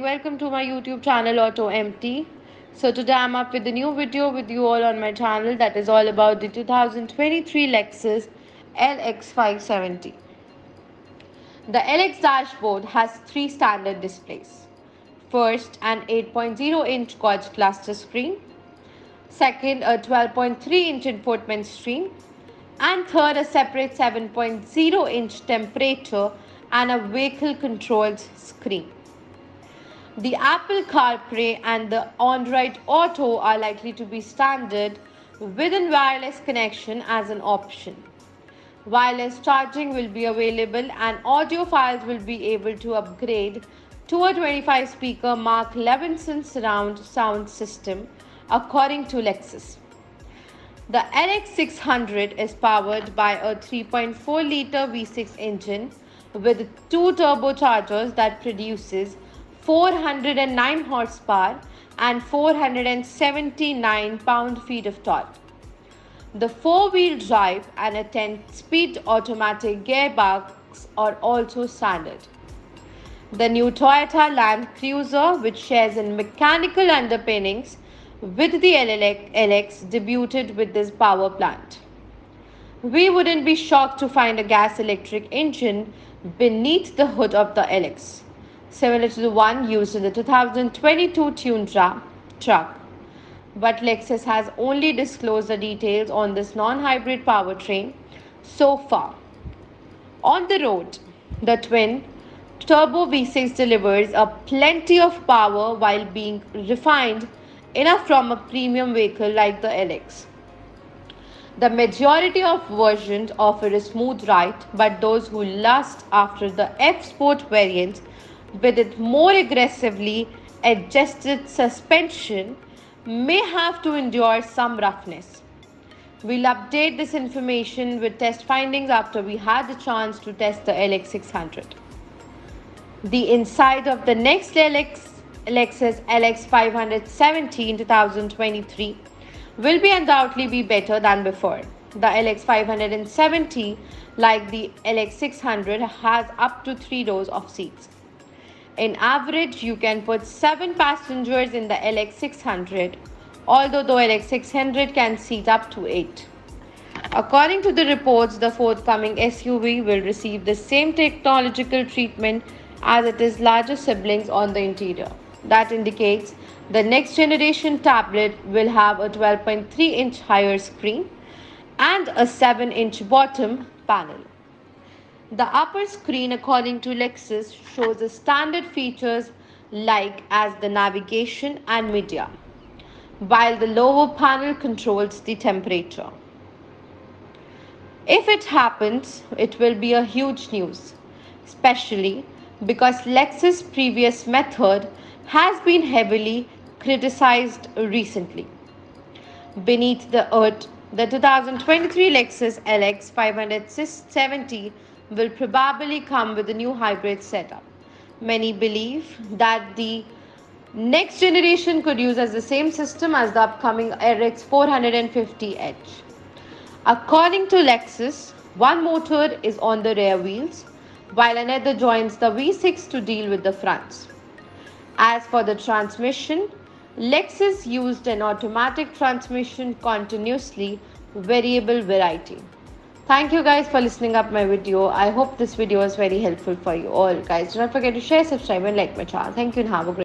Welcome to my YouTube channel AutoMT. So today I'm up with a new video with you all on my channel that is all about the 2023 Lexus LX 570. The LX dashboard has three standard displays. First, an 8.0-inch quad cluster screen. Second, a 12.3-inch infotainment screen. And third, a separate 7.0-inch temperature and a vehicle controls screen. The Apple CarPlay and the Android Auto are likely to be standard with a wireless connection as an option. Wireless charging will be available and audiophiles will be able to upgrade to a 25-speaker Mark Levinson surround sound system according to Lexus. The LX600 is powered by a 3.4-litre V6 engine with two turbochargers that produces 409 horsepower and 479 pound-feet of torque. The four-wheel drive and a 10-speed automatic gearbox are also standard. The new Toyota Land Cruiser, which shares in mechanical underpinnings with the LX, debuted with this power plant. We wouldn't be shocked to find a gas-electric engine beneath the hood of the LX, similar to the one used in the 2022 Tundra truck. But Lexus has only disclosed the details on this non-hybrid powertrain so far. On the road, the twin turbo V6 delivers a plenty of power while being refined enough from a premium vehicle like the LX. The majority of versions offer a smooth ride, but those who lust after the F Sport variants with its more aggressively adjusted suspension may have to endure some roughness. We'll update this information with test findings after we had the chance to test the LX600. The inside of the next Lexus LX 570 in 2023 will be undoubtedly be better than before. The LX 570, like the LX600, has up to 3 rows of seats. In average, you can put 7 passengers in the LX600, although the LX600 can seat up to 8. According to the reports, the forthcoming SUV will receive the same technological treatment as its larger siblings on the interior. That indicates the next generation tablet will have a 12.3-inch higher screen and a 7-inch bottom panel. The upper screen, according to Lexus, shows the standard features like as the navigation and media, while the lower panel controls the temperature. If it happens, it will be a huge news, especially because Lexus' previous method has been heavily criticized recently. Beneath the hood, the 2023 Lexus LX 570 will probably come with a new hybrid setup. Many believe that the next generation could use as the same system as the upcoming RX 450h. According to Lexus, one motor is on the rear wheels, while another joins the V6 to deal with the fronts. As for the transmission, Lexus used an automatic transmission continuously variable variety. Thank you guys for listening up my video. I hope this video was very helpful for you all. Guys, do not forget to share, subscribe and like my channel. Thank you and have a great day.